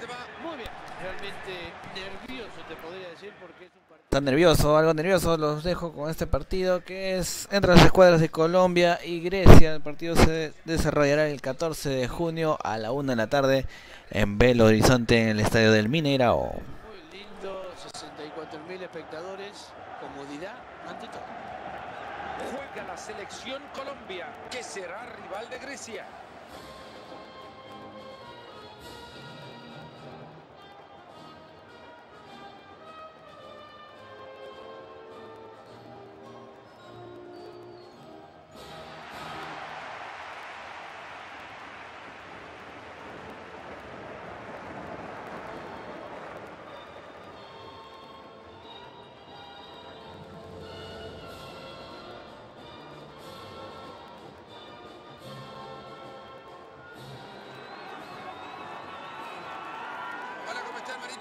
te va muy bien. Realmente nervioso te podría decir porque es un partido... Tan nervioso, algo nervioso, los dejo con este partido que es entre las escuadras de Colombia y Grecia. El partido se desarrollará el 14 de junio a la 1 de la tarde en Belo Horizonte, en el Estadio del Mineirao. Muy lindo, 64.000 espectadores, comodidad ante todo. Juega la selección Colombia, que será rival de Grecia.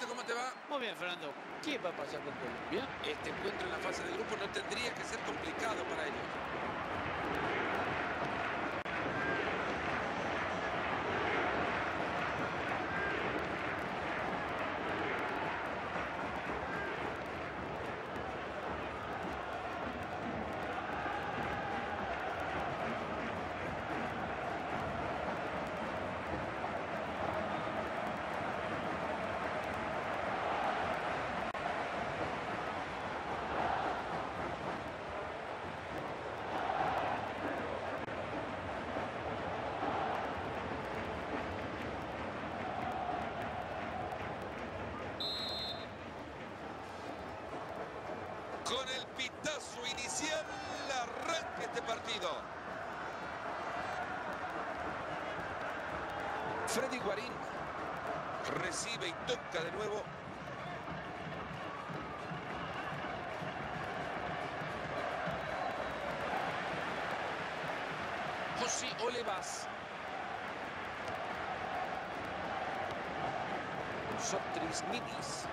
¿Cómo te va? Muy bien, Fernando. ¿Qué va a pasar con Colombia? Este encuentro en la fase de grupo no tendría que ser complicado para ellos. Con el pitazo inicial, arranca este partido. Freddy Guarín recibe y toca de nuevo. José Holebas. Sotiris Nidis.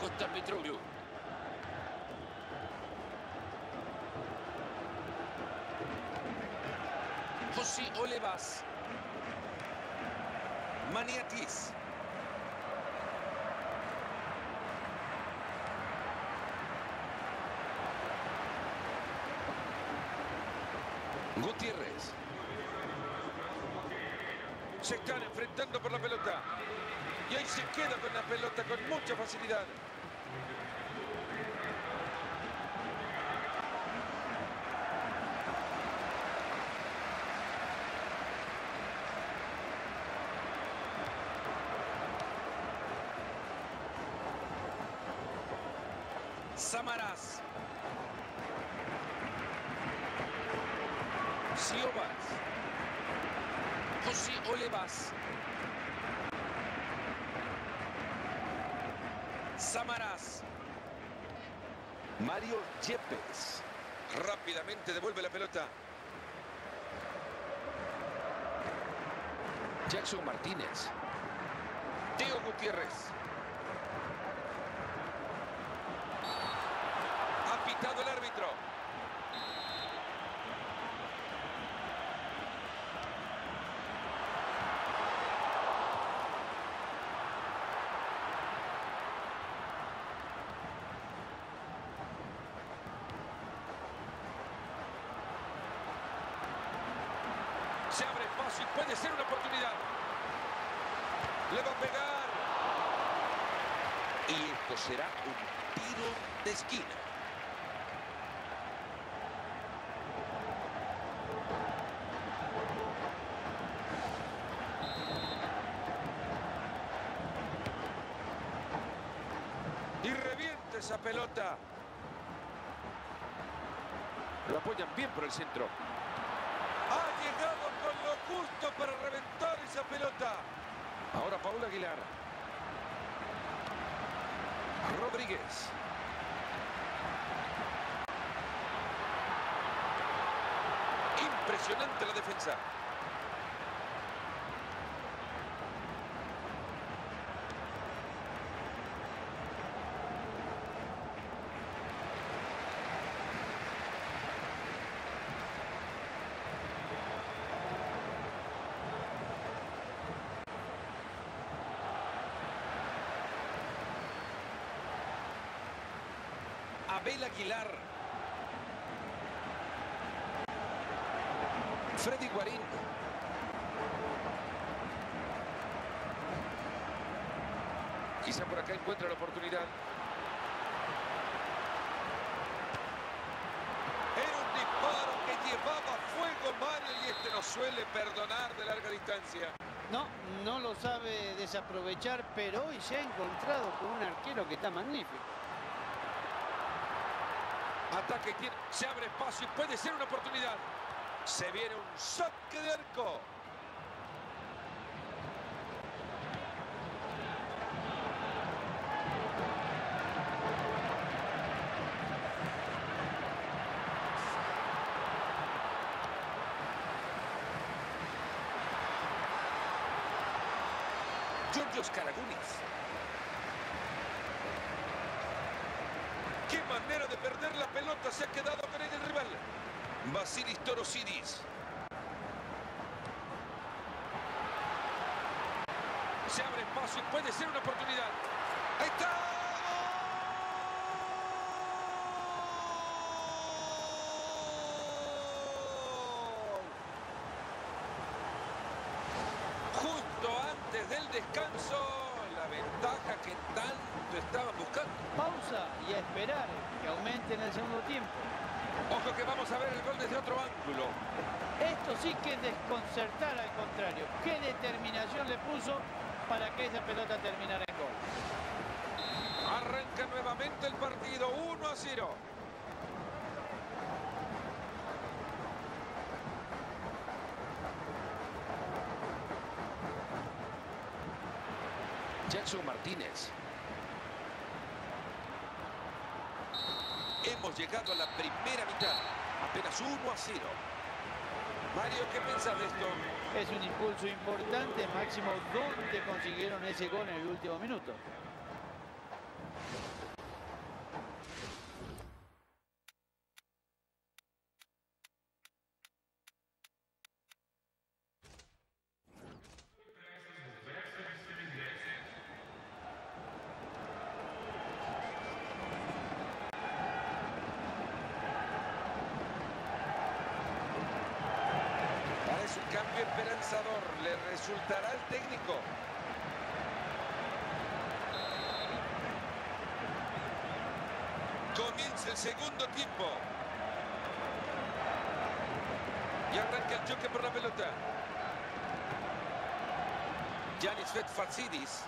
Kostas Mitroglou. José Holebas. Maniatis. Gutiérrez. Se están enfrentando por la pelota. Y ahí se queda con la pelota con mucha facilidad. Samaras. Siobas. José Holebas. Samaras. Mario Yepes. Rápidamente devuelve la pelota. Jackson Martínez. Teo Gutiérrez. El árbitro. Se abre espacio y puede ser una oportunidad. Le va a pegar. Y esto será un tiro de esquina. Esa pelota lo apoyan bien por el centro. Ha llegado con lo justo para reventar esa pelota. Ahora Paul Aguilar. Rodríguez. Impresionante la defensa. Abel Aguilar. Freddy Guarín. Quizá por acá encuentra la oportunidad. Era un disparo que llevaba fuego Mario y este no suele perdonar de larga distancia. No lo sabe desaprovechar, pero hoy se ha encontrado con un arquero que está magnífico. Ataque, se abre espacio y puede ser una oportunidad. Se viene un saque de arco. Georgios Karagounis. ¡Qué manera de perder la pelota! Se ha quedado con el rival. Vasilis Torosidis. Se abre espacio y puede ser una oportunidad. ¡Ahí está! Del descanso, la ventaja que tanto estaban buscando. Pausa y a esperar que aumente en el segundo tiempo. Ojo que vamos a ver el gol desde otro ángulo. Esto sí que es desconcertar al contrario. Qué determinación le puso para que esa pelota terminara en gol. Arranca nuevamente el partido, 1-0. Jackson Martínez. Hemos llegado a la primera mitad. Apenas 1-0. Mario, ¿qué piensas de esto? Es un impulso importante. Máximo, ¿dónde consiguieron ese gol en el último minuto? Esperanzador, le resultará el técnico. Comienza el segundo tiempo y arranca el choque por la pelota. Giannis Vetfazidis.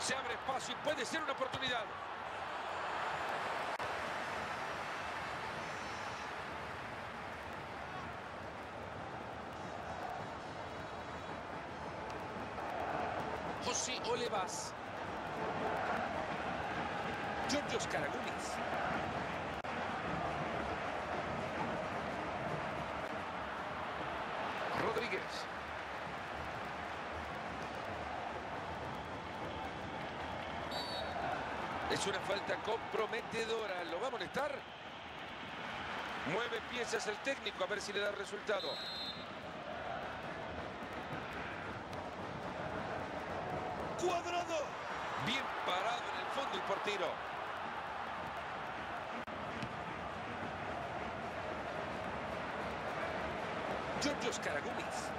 Se abre espacio y puede ser una oportunidad. José Holebas. Georgios Karagounis. Rodríguez. Es una falta comprometedora. ¿Lo va a molestar? Mueve piezas el técnico a ver si le da resultado. Cuadrado, bien parado en el fondo el portero. Georgios Karagounis.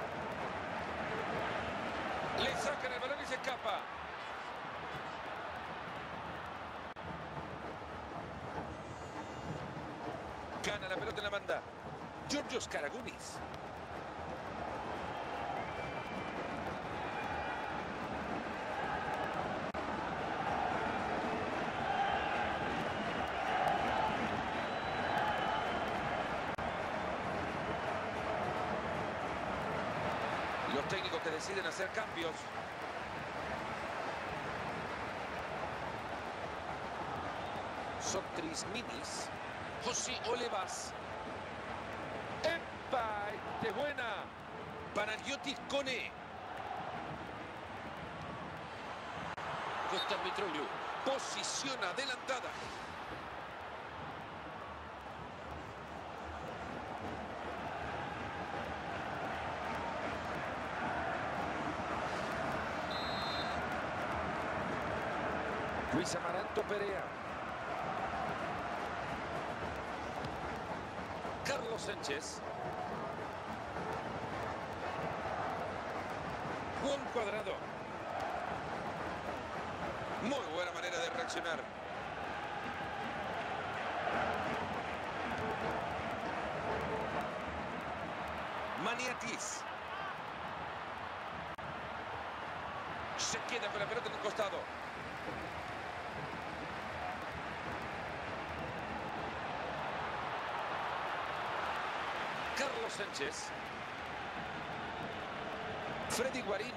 Le sacan el balón y se escapa. Gana la pelota en la banda. Georgios Karagounis. Los técnicos que deciden hacer cambios. Sotiris Nidis. José Holebas. ¡Epa! ¡Este es buena! Panagiotis Kone. Kostas Mitroglou. Posición adelantada. Luis Amaranto Perea. Carlos Sánchez. Juan Cuadrado. Muy buena manera de reaccionar. Maniatis. Se queda con la pelota en el costado. Carlos Sánchez. Freddy Guarín.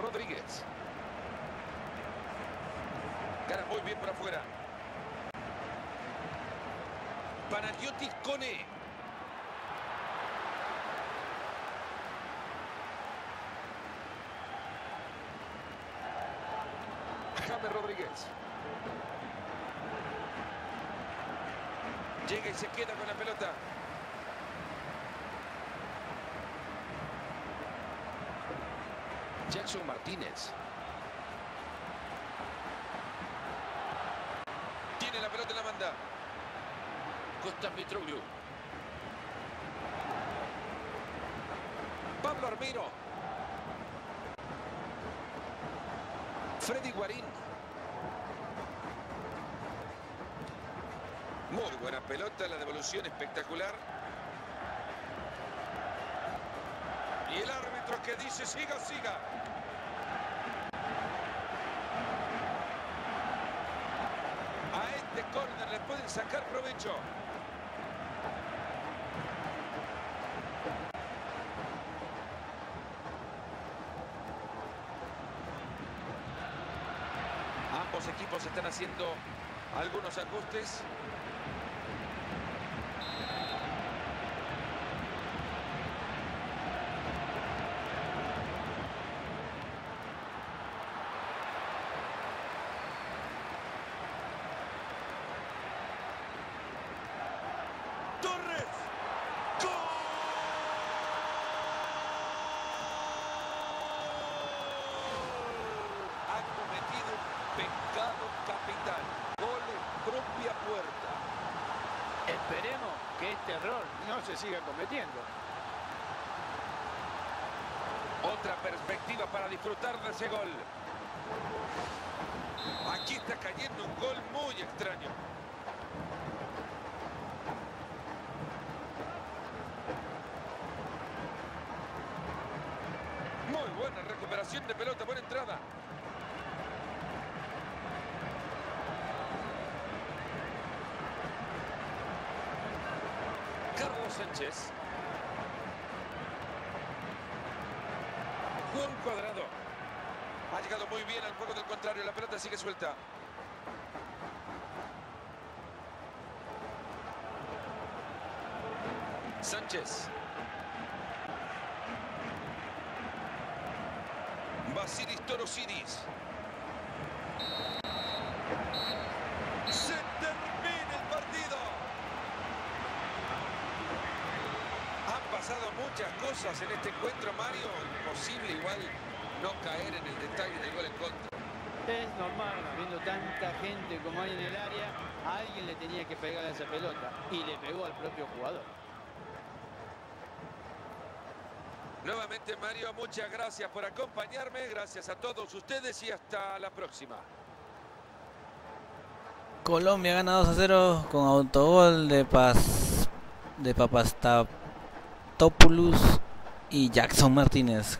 Rodríguez. Cara muy bien para afuera. Panagiotis Kone. James Rodríguez. Llega y se queda con la pelota. Jackson Martínez. Tiene la pelota en la banda. Kostas Mitroglou. Pablo Armiro. Freddy Guarín. Muy buena pelota, la devolución espectacular. Y el árbitro que dice siga, siga. A este córner le pueden sacar provecho. Ambos equipos están haciendo algunos ajustes. Capital, gol en propia puerta. Esperemos que este error no se siga cometiendo. Otra perspectiva para disfrutar de ese gol. Aquí está cayendo un gol muy extraño. Muy buena recuperación de pelota, buena entrada. Sánchez. Juan Cuadrado. Ha llegado muy bien al juego del contrario. La pelota sigue suelta. Sánchez. Vasilis Torosidis. Muchas cosas en este encuentro, Mario. Imposible igual no caer en el detalle del gol en contra. Es normal, viendo tanta gente como hay en el área, a alguien le tenía que pegar a esa pelota y le pegó al propio jugador. Nuevamente, Mario, muchas gracias por acompañarme. Gracias a todos ustedes y hasta la próxima. Colombia gana 2-0 con autogol de Papastap Topulus y Jackson Martínez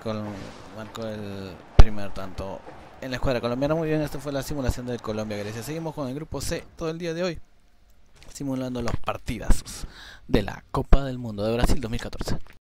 marcó el primer tanto en la escuadra colombiana. Muy bien, esta fue la simulación del Colombia-Grecia. Seguimos con el grupo C todo el día de hoy, simulando los partidazos de la Copa del Mundo de Brasil 2014.